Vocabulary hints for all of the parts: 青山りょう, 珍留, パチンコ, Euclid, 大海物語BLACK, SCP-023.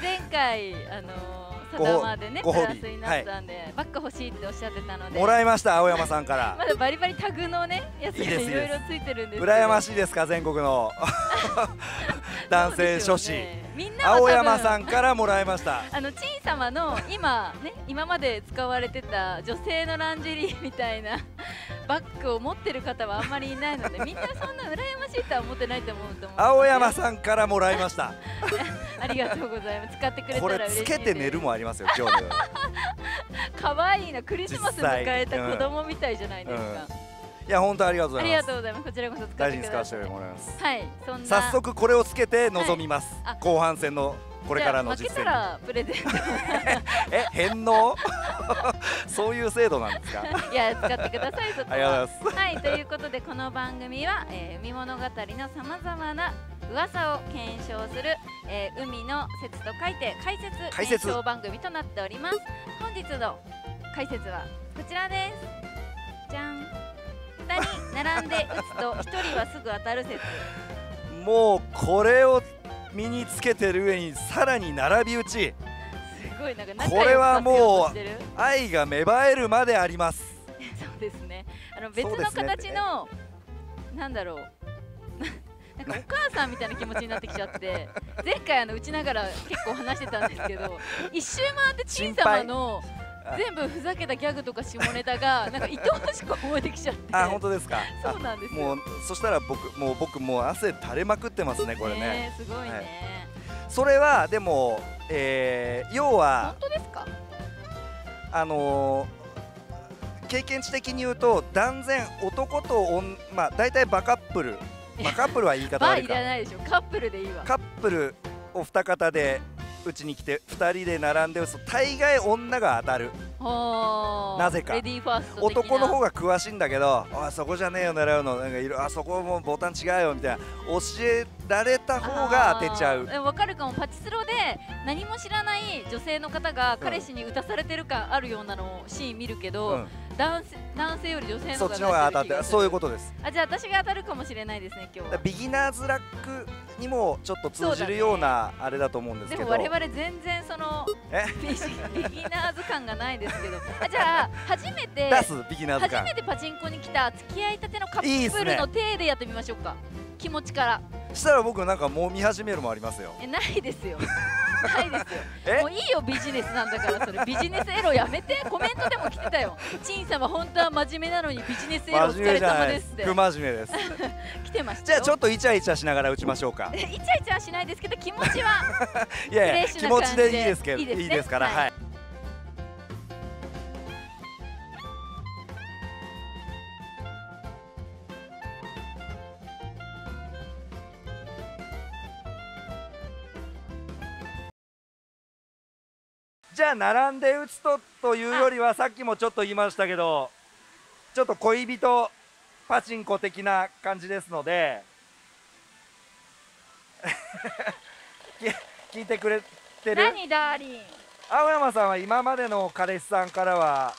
前回サタマーでねプラスになったんでバッグ欲しいっておっしゃってたのでもらいました、青山さんからまだバリバリタグのねやつがいろいろついてるんですけど、羨ましいですか全国の男性諸子、青山さんからもらいました。ちん様の今まで使われてた女性のランジェリーみたいなバッグを持ってる方はあんまりいないので、みんなそんな羨ましいとは思ってないと思うと思う。青山さんからもらいましたありがとうございます。使ってくれたら嬉しい。これつけて寝るもありますよ今日の可愛いな、クリスマス迎えた子供みたいじゃないですか。いや本当ありがとうございます。ありがとうございます。こちらこそ大事に使わせてもらいます。はい。そんな早速これをつけて臨みます。後半戦のこれからの実践。負けたらプレゼント。返納？そういう制度なんですか？いや使ってくださいそこは。ありがとうございます。はいということでこの番組は海物語のさまざまな噂を検証する海の説と書いて解説検証番組となっております。本日の解説はこちらです。じゃん。に並んで打つと1人はすぐ当たる説。もうこれを身につけてる上にさらに並び打ち、すごいなんかこれはもう愛が芽生えるまでありますそうですね、別の形の、なんだろうなんかお母さんみたいな気持ちになってきちゃって前回打ちながら結構話してたんですけど一周回ってちん様の全部ふざけたギャグとか下ネタがなんか愛おしく思えてきちゃって。あ、本当ですか。そうなんですよ。もうそしたら僕もう汗垂れまくってますねこれね。すごいね、はい、それはでも、要は本当ですか。経験値的に言うと断然男と女、まあ大体バカップル、バカップルは言い方悪いかバーいらないでしょ、カップルでいいわ。カップルお二方でうちに来て2人で並んで打つと大概女が当たる。なぜか男の方が詳しいんだけど、あそこじゃねえよ狙うの、なんかいろ、あそこもボタン違うよみたいな教えられた方が当てちゃう。わかるかも。パチスロで何も知らない女性の方が彼氏に打たされてる感あるようなのシーン見るけど、男性より女性の方がそっちの方が当たってる。そういうことです。あ、じゃあ私が当たるかもしれないですね今日は。ビギナーズラックにもちょっと通じるようなあれだと思うんですけど、でも我々全然そのビギナーズ感がないですけどあ、じゃあ初めてパチンコに来た付き合いたてのカップルの手でやってみましょうか。気持ちからしたら僕なんかもう見始めるもありますよ。ないですよないですよもういいよビジネスなんだからそれビジネスエロやめて。コメントでも来てたよ、ちん様本当は真面目なのにビジネスエロお疲れ様ですって。不真面目です来てました。じゃあちょっとイチャイチャしながら打ちましょうかイチャイチャはしないですけど気持ちはフレッシュな感じで。いやいや気持ちでいいですけど、いいですから、はい。じゃあ並んで打つというよりはさっきもちょっと言いましたけど、ちょっと恋人パチンコ的な感じですので聞いてくれてる？何ダーリン。青山さんは今までの彼氏さんからは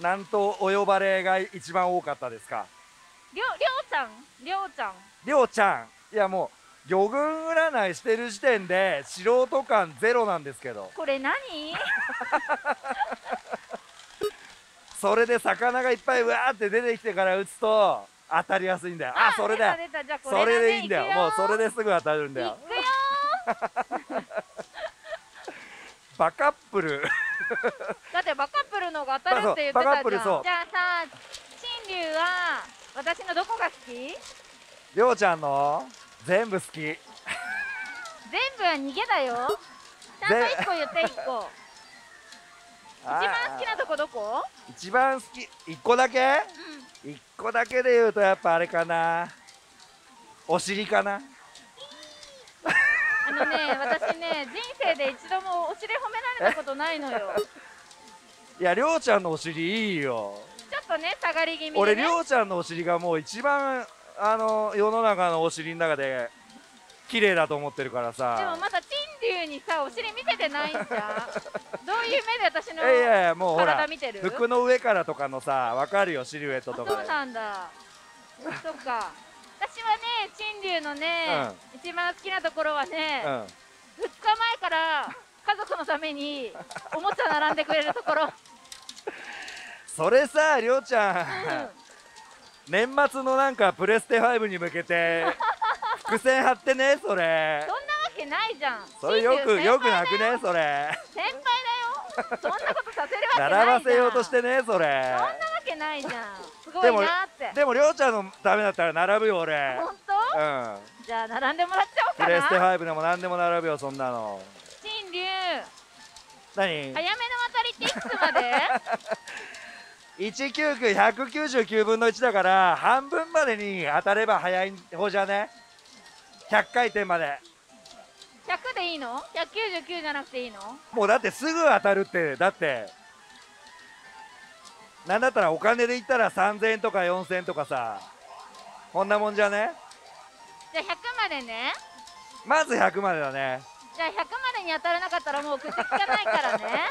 何とお呼ばれが一番多かったですか？りょうちゃん。いやもう魚群占いしてる時点で素人感ゼロなんですけど、これ何それで魚がいっぱいわーって出てきてから打つと当たりやすいんだよ。あ、それだよ、それでいいんだよ、もうそれですぐ当たるんだよバカップルだってバカップルのが当たるって言ってたじゃん。じゃあさ、陳龍は私のどこが好き？りょうちゃんの全部好き。全部は逃げだよ。ちゃんと1個言って1個。一番好きなとこどこ？一番好き1個だけ？うん、1個だけで言うとやっぱあれかな。お尻かな。私ね人生で一度もお尻褒められたことないのよ。いやりょうちゃんのお尻いいよ。ちょっとね下がり気味で、ね。俺りょうちゃんのお尻がもう一番。世の中のお尻の中で綺麗だと思ってるからさ。でもまだ陳龍にさお尻見せてないんじゃんどういう目で私の体見てる？服の上からとかのさ分かるよシルエットとか。そうなんだそっか私はね陳龍のね、一番好きなところはね、のためにおもちゃ並んでくれるところ。それさ、りょうちゃん、年末のなんかプレステ5に向けて伏線張ってね。それそんなわけないじゃん。それよくなくね、それ先輩だよ。そんなことさせるわけないじゃん。並ばせようとしてね、それそんなわけないじゃん。すごいなって。でもりょうちゃんのためだったら並ぶよ俺。本当？うん。じゃあ並んでもらっちゃおうかな。プレステ5でも何でも並ぶよ、そんなの。新龍何？早めの渡りっていくつまで？199分の1だから半分までに当たれば早い方じゃね。100回転まで。100でいいの ?199 じゃなくていいの？もうだってすぐ当たるって。だってなんだったらお金で言ったら3000円とか4000円とかさ、こんなもんじゃね。じゃあ100までね。まず100までだね。じゃあ100までに当たらなかったらもう口利かないからね。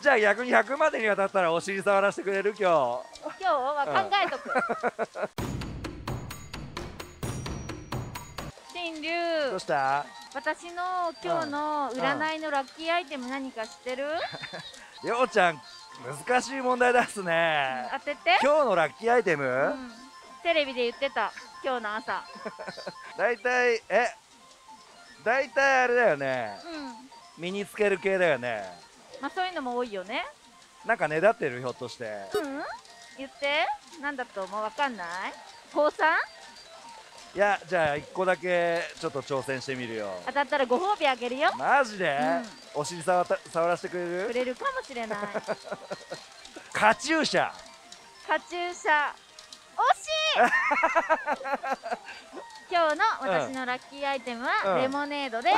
じゃあ逆に100までに当たったらお尻触らせてくれる？今日は考えとく。新龍、どうした？私の今日の占いのラッキーアイテム何か知ってる？りょうちゃん難しい問題出すね。当てて。今日のラッキーアイテム？テレビで言ってた今日の朝。だいたいあれだよね。身につける系だよね。まあそういうのも多いよね。なんかねだってる、ひょっとして。言って、なんだと思う？わかんない。高三？いや、じゃあ1個だけちょっと挑戦してみるよ。当たったらご褒美あげるよ。マジで？お尻触らせてくれる？くれるかもしれない。カチューシャ。カチューシャ。惜しい。今日の私のラッキーアイテムはレモネードです。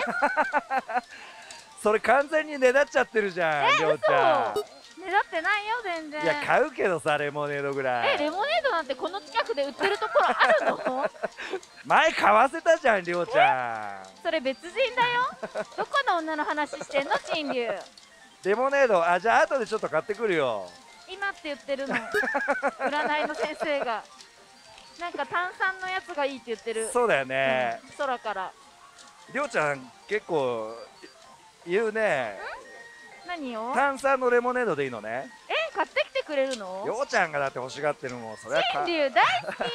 それ完全にねだっちゃってるじゃん。りょうちゃんねだってないよ全然。いや買うけどさ、レモネードぐらい。レモネードなんてこの近くで売ってるところあるの？前買わせたじゃん、りょうちゃん。それ別人だよ。どこの女の話してんの、新龍。レモネード、あ、じゃあ後でちょっと買ってくるよ。今って言ってるの。占いの先生がなんか炭酸のやつがいいって言ってる。そうだよね、空から。りょうちゃん結構言うね。何を？炭酸のレモネードでいいのね。え、買ってきてくれるの？りょうちゃんがだって欲しがってるもん。それは新龍大好き。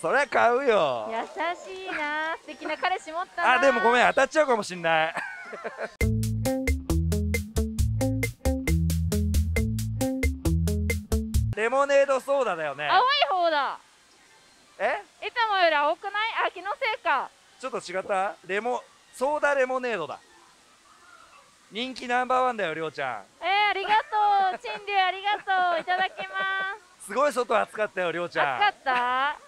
そりゃ買うよ。優しいな、素敵な彼氏持ったな。あ、でもごめん、当たっちゃうかもしんない。レモネードソーダだよね。青い方だ。え？いつもより青くない？あ、気のせいか。ちょっと違った？ソーダレモネードだ。人気ナンバー1だよ、りょうちゃん。ありがとう、新龍ありがとう、いただきます。すごい外暑かったよ、りょうちゃん。暑かった。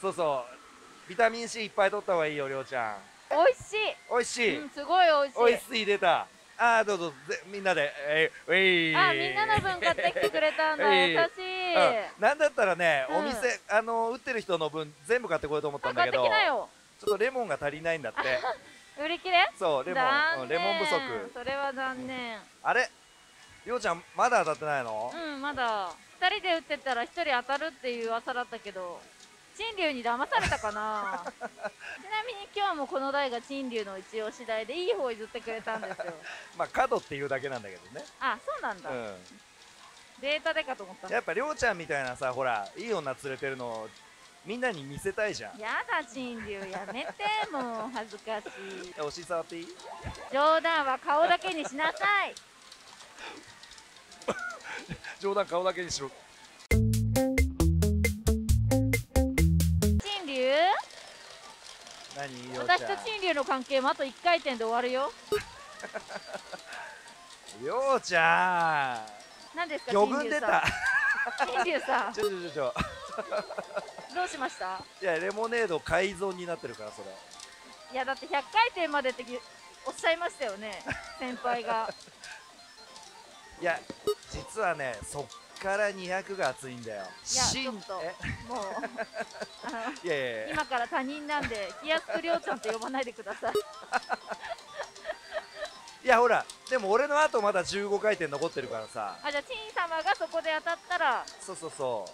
そうそう、ビタミン C いっぱい取った方がいいよ、りょうちゃん。おいしい。おいしい。すごいおいしい。おいしい出た。あ、どうぞ、みんなで、あ、みんなの分買ってきてくれたんだ、優しい。なんだったらね、お店、売ってる人の分、全部買ってこようと思ったんだけど。ちょっとレモンが足りないんだって。売り切れ。そう、レモン不足。それは残念。あれ、りょうちゃん、まだ当たってないの。まだ、2人で売ってたら、1人当たるっていう噂だったけど。新龍に騙されたかな。ちなみに今日もこの台が新龍の一押し台でいい方を譲ってくれたんですよ。まあ角っていうだけなんだけどね。あ、そうなんだ。データでかと思った。やっぱりょうちゃんみたいなさ、ほらいい女連れてるのをみんなに見せたいじゃん。やだ新龍、やめて、もう恥ずかしい。お尻触っていい？冗談は顔だけにしなさい。冗談顔だけにしろ。私と新龍の関係もあと1回転で終わるよ。りょうちゃん、何ですか魚群出た。新龍さん、どうしました？いや、レモネード改造になってるから。それいやだって100回転までっておっしゃいましたよね、先輩が。いや実はね、そから200が熱いんだよ。いや、ちょっともう今から他人なんで気安くりょうちゃんと呼ばないでください。いやほら、でも俺の後まだ15回転残ってるからさ。あ、じゃあチン様がそこで当たったら。そうそうそう、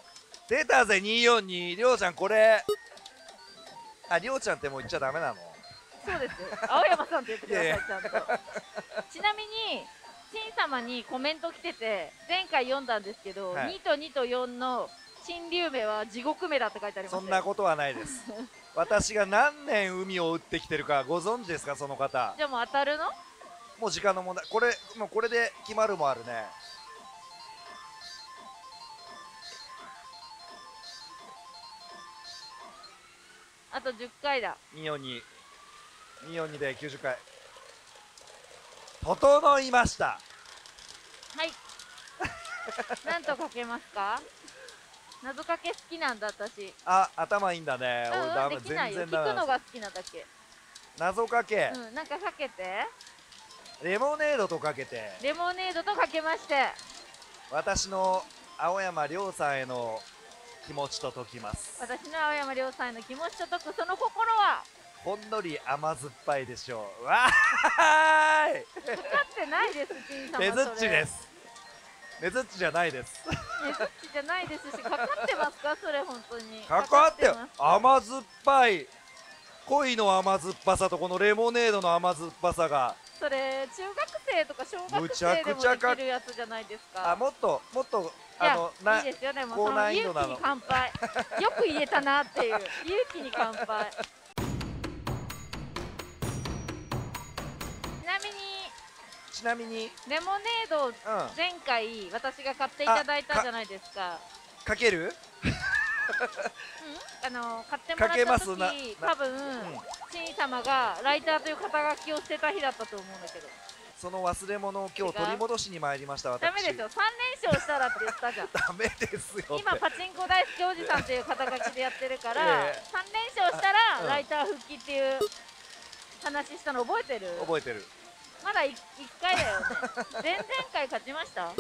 出たぜ242。りょうちゃんこれ。あ、りょうちゃんってもう言っちゃダメなの？そうです。青山さんって言ってください、ちゃんと。ちなみに陳様にコメント来てて、前回読んだんですけど、はい、2と2と4の陳龍名は地獄名だって書いてありますよ。そんなことはないです。私が何年海を打ってきてるかご存知ですか、その方。じゃあもう当たるの？もう時間の問題。これもうこれで決まるもあるね。あと10回だ。242、242で90回。整いました。はい。なんとかけますか？謎かけ好きなんだ私。あ、頭いいんだね。俺ダメ、全然ダメ。聞くのが好きなだけ。謎かけ。うん、なんかかけて。レモネードとかけて。レモネードとかけまして。私の青山亮さんへの気持ちと解きます。私の青山亮さんへの気持ちと解くその心は。ほんのり甘酸っぱいでしょう。わーい。かかってないです。ねずっちです。ねずっちじゃないです。ねずっちじゃないですし、かかってますか、それ本当に。かかってます。甘酸っぱい。恋の甘酸っぱさとこのレモネードの甘酸っぱさが。それ中学生とか小学生でもできるやつじゃないですか。あ、もっともっと。いいですよね、もうその勇気に乾杯。よく言えたなっていう勇気に乾杯。ちなみにレモネードを前回私が買っていただいたじゃないですか。かける？買ってもらった時多分陳様がライターという肩書きを捨てた日だったと思うんだけど。その忘れ物を今日取り戻しに参りました。ダメですよ。3連勝したらって言ったじゃん。ダメですよ。今パチンコ大好きおじさんっていう肩書きでやってるから、3連勝したらライター復帰っていう話したの覚えてる？覚えてる。まだ1回だよね。前々回勝ちました？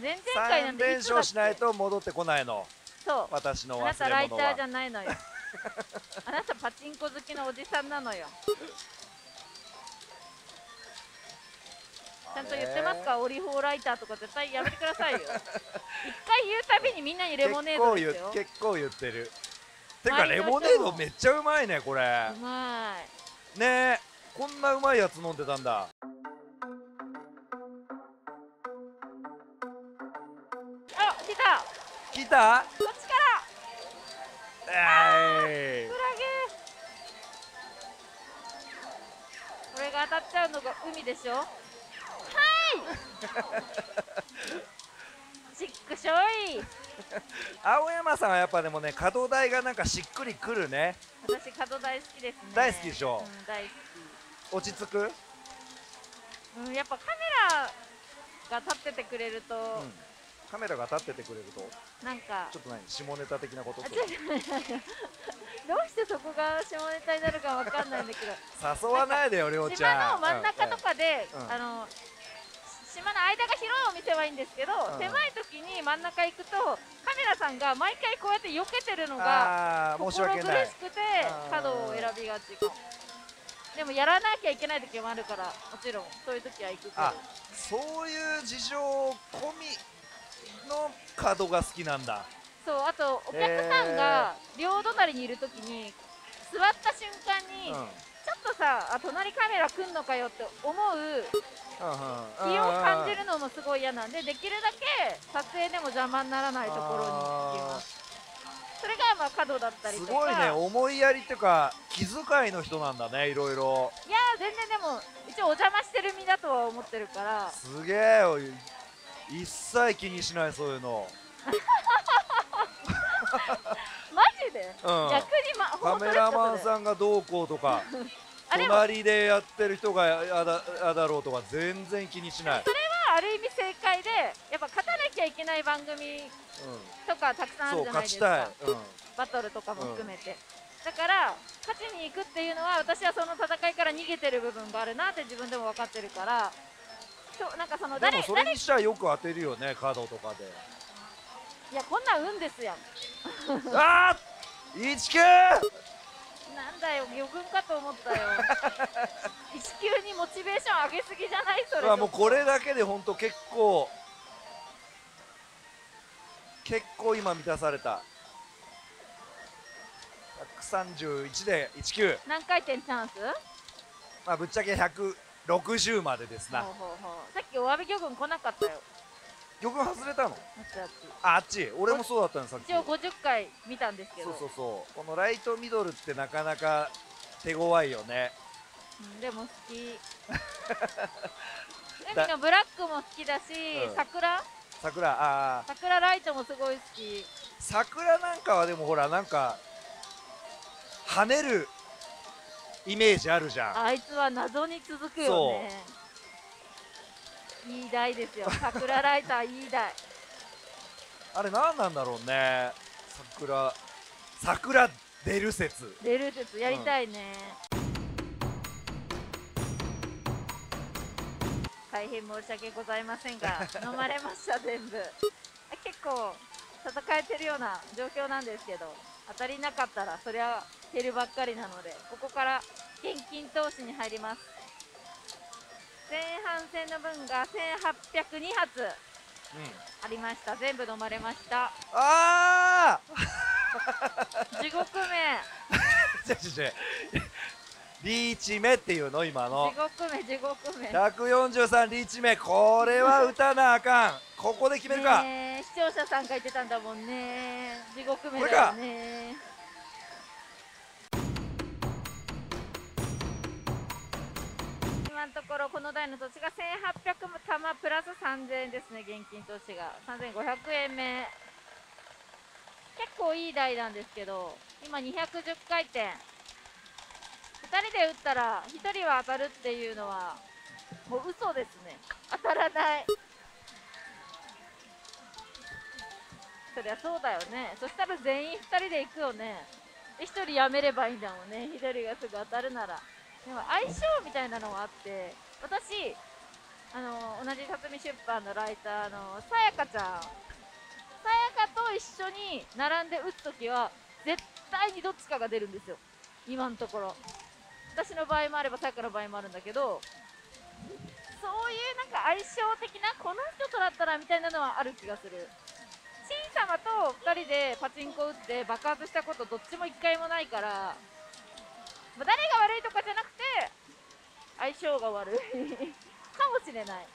前々回なんで3連勝しないと戻ってこないの。そう。私の忘れ物は。あなたライターじゃないのよ。あなたパチンコ好きのおじさんなのよ。ちゃんと言ってますか、オリホーライターとか絶対やめてくださいよ。一回言うたびにみんなにレモネードですよ。結構言ってる。てかレモネードめっちゃうまいねこれ。うまい。ねえ、こんなうまいやつ飲んでたんだ。あ、来た。こっちから。ああ。クラゲ。これが当たっちゃうのが海でしょ。しっくしょい。青山さんはやっぱでもね、可動台がなんかしっくりくるね。私可動台好きですね。大好きでしょ、うん、大好き。落ち着く、うん、やっぱカメラが立っててくれると、うん、カメラが立っててくれるとなんかちょっと何下ネタ的なこととかどうしてそこが下ネタになるかわかんないんだけど誘わないでよりょうちゃん。島の真ん中とかで、うんうん、島の間が広いお店はいいんですけど、うん、狭い時に真ん中行くとカメラさんが毎回こうやって避けてるのが心苦しくて角を選びがちかも。でもやらなきゃいけない時もあるから、もちろんそういう時は行くけど。あ、そういう事情込みの角が好きなんだ。そう、あとお客さんが両隣にいる時に座った瞬間に、うん、ちょっとさあ、隣カメラ来んのかよって思う気を感じるのもすごい嫌なんで、できるだけ撮影でも邪魔にならないところに行きます。それがまあ角だったりとか。すごいね、思いやりっていうか気遣いの人なんだね、いろいろ。いやー全然、でも一応お邪魔してる身だとは思ってるから。すげえよ、一切気にしない、そういうの。マジで、うん、逆に、カメラマンさんがどうこうとか隣でやってる人があだろうとか全然気にしない。それはある意味正解で、やっぱ勝たなきゃいけない番組とかたくさんあるじゃないですか、バトルとかも含めて、だから勝ちに行くっていうのは、私はその戦いから逃げてる部分があるなって自分でも分かってるから。なんかその誰、でもそれにしたらよく当てるよね、角とかで。いや、こんなん運ですやん。あー 19！なんだよ、魚群かと思ったよ。1級にモチベーション上げすぎじゃない？それ。もうこれだけで本当結構今満たされた。131.19 何回転チャンス、まあ、ぶっちゃけ160までですな。ほうほうほう、さっきおわび魚群来なかったよ。魚群外れたの？あっち、俺もそうだったのさっき。一応50回見たんですけど、そうそうそう、このライトミドルってなかなか手強いよね。でも好き。海のブラックも好きだし、うん、桜ライトもすごい好き。桜なんかはでもほらなんか跳ねるイメージあるじゃん。あいつは謎に続くよね。いい台ですよ、桜ライター。いい台。あれ何なんだろうね。桜出る説。出る説やりたいね。うん、大変申し訳ございませんが飲まれました全部。結構戦えてるような状況なんですけど、当たりなかったらそりゃ減るばっかりなので、ここから現金投資に入ります。前半戦の分が1802発、うん、ありました。全部飲まれました。あー地獄目。リーチ目っていうの今の地獄目143リーチ目、これは打たなあかん。ここで決めるか。視聴者さんが言ってたんだもんね、地獄目だよね。今のところこの台の土地が1800玉プラス3000円ですね。現金投資が3500円目、結構いい台なんですけど、今210回転、2人で打ったら1人は当たるっていうのはもう嘘ですね。当たらない。そりゃそうだよね。そしたら全員2人で行くよね。で1人やめればいいんだもんね、1人がすぐ当たるなら。でも相性みたいなのがあって、私同じ辰巳出版のライターのさやかちゃん、さやかと一緒に並んで打つときは絶対にどっちかが出るんですよ。今のところ私の場合もあればさやかの場合もあるんだけど、そういうなんか相性的なこの人とだったらみたいなのはある気がする。しん様と2人でパチンコ打って爆発したことどっちも1回もないから、誰が悪いとかじゃなくて相性が悪いかもしれない。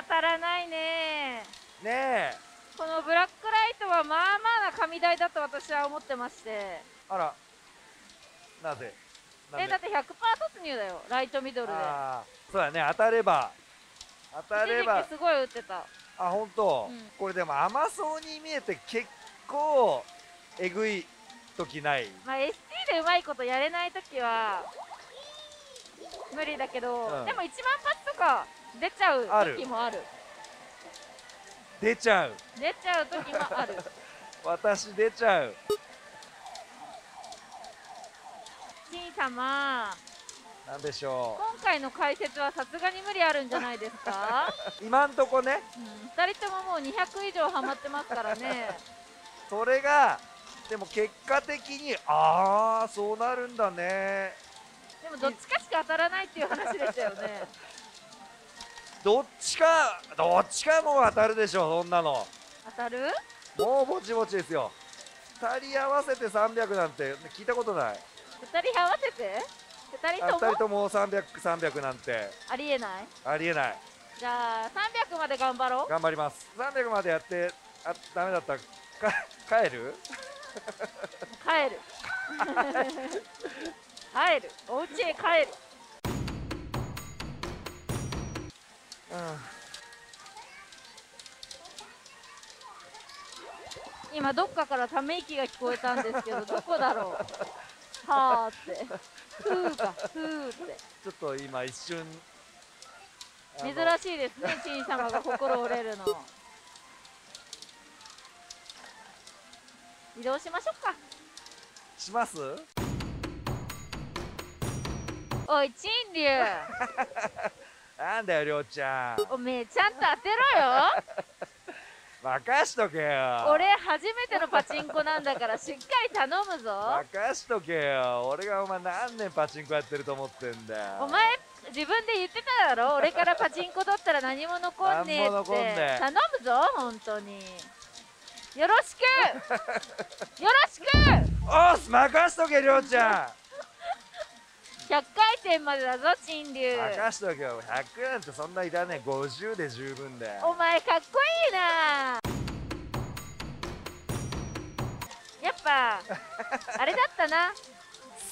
当たらないね。ねえ、このブラックライトはまあまあな神台だと私は思ってまして。あら、なぜ？だって 100% 突入だよ、ライトミドルで。そうだね、当たればすごい打ってた。あ、本当、うん、これでも甘そうに見えて結構えぐい時ない？まあ ST でうまいことやれない時は無理だけど、うん、でも1万発とか出ちゃう時もある。出ちゃう時もある。私出ちゃう。新様、なんでしょう、今回の解説はさすがに無理あるんじゃないですか。今んとこね、うん、2人とももう200以上ハマってますからね。それがでも結果的にそうなるんだね。でもどっちかしか当たらないっていう話でしたよね。どっちかもう当たるでしょ、そんなの。当たる？もうぼちぼちですよ。2人合わせて300なんて聞いたことない。2人合わせて？2人とも300なんてありえない？ありえない。じゃあ300まで頑張ろう。頑張ります。300までやって、ダメだったら帰る帰るお家へ帰る。うん、今どっかからため息が聞こえたんですけど、どこだろう。はーってふーってちょっと今一瞬珍しいですね、ちん様が心折れるの。移動しましょうか。します？おい、ちんりゅうなんだよ、りょうちゃん。おめえ、ちゃんと当てろよ。任しとけよ。俺、初めてのパチンコなんだから、しっかり頼むぞ。任しとけよ。俺がお前、何年パチンコやってると思ってんだよ。お前、自分で言ってただろ。俺からパチンコ取ったら何も残んねえって。頼むぞ、本当に。よろしくよろしくおっす、任しとけ、りょうちゃん。100回転までだぞ、陳龍。任しとけよ、100なんてそんないらねえ、50で十分だよ。お前かっこいいな。やっぱあれだったな。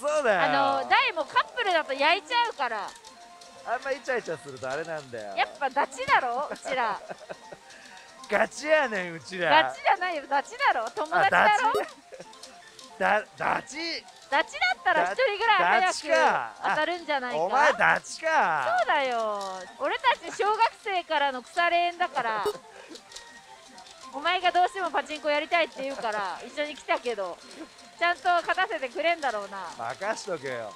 そうだよ、大もカップルだと焼いちゃうから、あんまイチャイチャするとあれなんだよ。やっぱダチだろ、うちら。ガチやねん、うちら。ガチじゃないよ、ダチだろ、友達だろ。ダチだったら一人ぐらい早く当たるんじゃないか。お前ダチか。そうだよ、俺たち小学生からの腐れ縁だから。お前がどうしてもパチンコやりたいって言うから一緒に来たけど、ちゃんと勝たせてくれんだろうな。任しとけよ。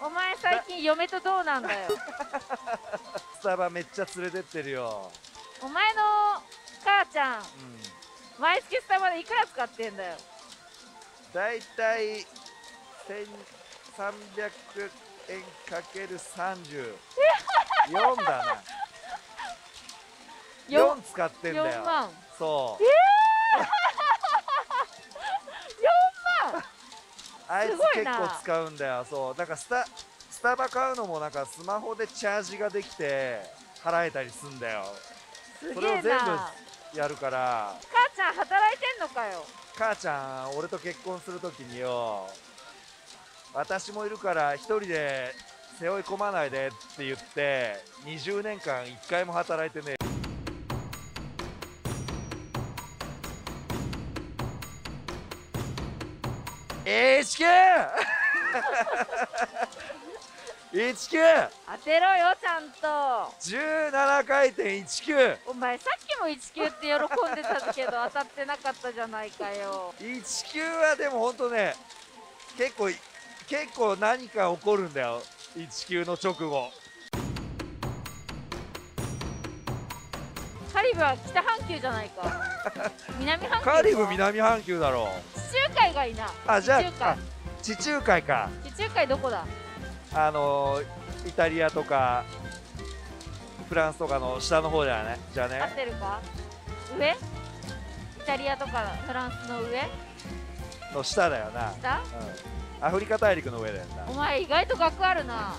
お前最近嫁とどうなんだよ。スタバめっちゃ連れてってるよ。お前の母ちゃん、毎月スタバでいくら使ってんだよ。だいたい1300円かける34だな。4使ってんだよ。4万。そう。あいつ結構使うんだよ。そう、なんかスタバ買うのもなんかスマホでチャージができて払えたりすんだよ。それを全部やるから。母ちゃん働いてんのかよ。母ちゃん俺と結婚するときによ、私もいるから一人で背負い込まないでって言って20年間1回も働いてねえ。HQ 19当てろよ、ちゃんと。17回転19。お前さっきも19って喜んでたけど当たってなかったじゃないかよ。19はでもほんとね、結構何か起こるんだよ、19の直後。カリブは北半球じゃないか。南半球。カリブ南半球だろう。地中海がいいな。あ、じゃあ地中海か。地中海どこだ。イタリアとかフランスとかの下の方じゃね。じゃね。合ってるか。上？イタリアとかフランスの上？の下だよな。下？うん。アフリカ大陸の上だよな。お前意外と学あるな。